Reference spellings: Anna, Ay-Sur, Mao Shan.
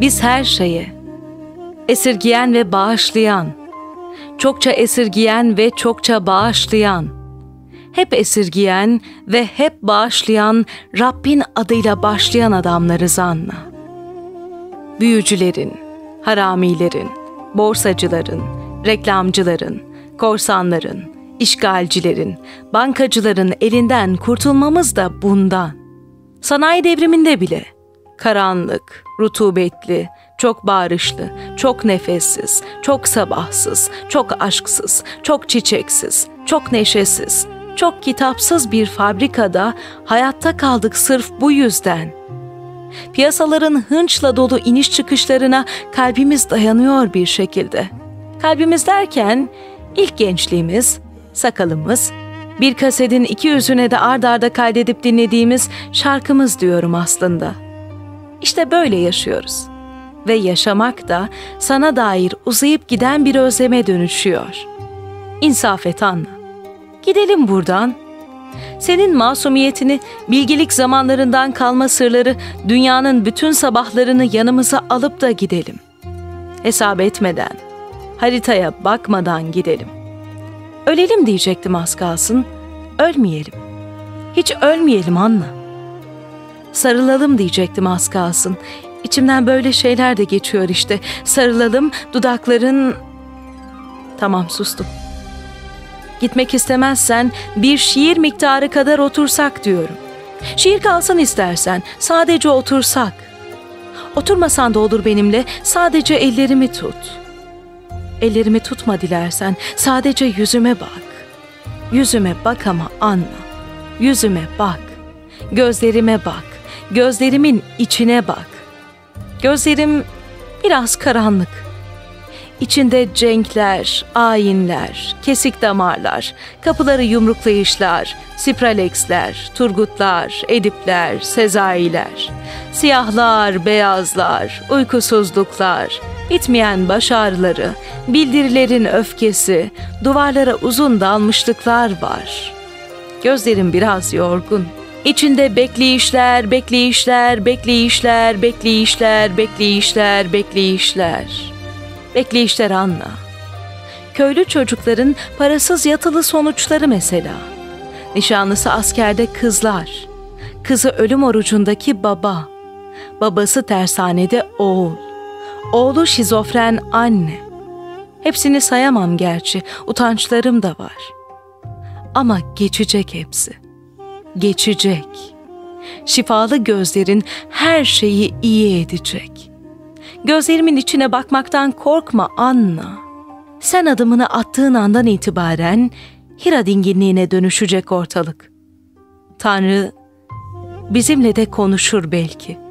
Biz her şeyi esirgiyen ve bağışlayan, çokça esirgiyen ve çokça bağışlayan, hep esirgiyen ve hep bağışlayan Rabbin adıyla başlayan adamlarız Anna. Büyücülerin, haramilerin, borsacıların, reklamcıların, korsanların, işgalcilerin, bankacıların elinden kurtulmamız da bundan. Sanayi devriminde bile karanlık, rutubetli, çok bağırışlı, çok nefessiz, çok sabahsız, çok aşksız, çok çiçeksiz, çok neşesiz, çok kitapsız bir fabrikada hayatta kaldık sırf bu yüzden. Piyasaların hınçla dolu iniş çıkışlarına kalbimiz dayanıyor bir şekilde. Kalbimiz derken ilk gençliğimiz, sakalımız, bir kasetin iki yüzüne de ard arda kaydedip dinlediğimiz şarkımız diyorum aslında. İşte böyle yaşıyoruz. Ve yaşamak da sana dair uzayıp giden bir özleme dönüşüyor. İnsaf et Anna. Gidelim buradan. Senin masumiyetini, bilgelik zamanlarından kalma sırları, dünyanın bütün sabahlarını yanımıza alıp da gidelim. Hesap etmeden, haritaya bakmadan gidelim. Ölelim diyecektim az kalsın, ölmeyelim. Hiç ölmeyelim Anna. Sarılalım diyecektim az kalsın. İçimden böyle şeyler de geçiyor işte. Sarılalım, dudakların... Tamam, sustum. Gitmek istemezsen bir şiir miktarı kadar otursak diyorum. Şiir kalsın istersen, sadece otursak. Oturmasan da olur benimle, sadece ellerimi tut. Ellerimi tutma dilersen, sadece yüzüme bak. Yüzüme bak ama Anna, yüzüme bak. Gözlerime bak, gözlerimin içine bak. Gözlerim biraz karanlık. İçinde cenkler, ayinler, kesik damarlar, kapıları yumruklayışlar, Spralexler, Turgutlar, Edipler, Sezailer, siyahlar, beyazlar, uykusuzluklar, bitmeyen baş ağrıları, bildirilerin öfkesi, duvarlara uzun dalmışlıklar var. Gözlerim biraz yorgun. İçinde bekleyişler, bekleyişler, bekleyişler, bekleyişler, bekleyişler, bekleyişler. Bekleyişler Anna. Köylü çocukların parasız yatılı sonuçları mesela. Nişanlısı askerde kızlar. Kızı ölüm orucundaki baba. Babası tersanede oğul. Oğlu şizofren anne. Hepsini sayamam gerçi, utançlarım da var. Ama geçecek hepsi. Geçecek. Şifalı gözlerin her şeyi iyi edecek. Gözlerimin içine bakmaktan korkma Anna. Sen adımını attığın andan itibaren Hira dinginliğine dönüşecek ortalık. Tanrı bizimle de konuşur belki.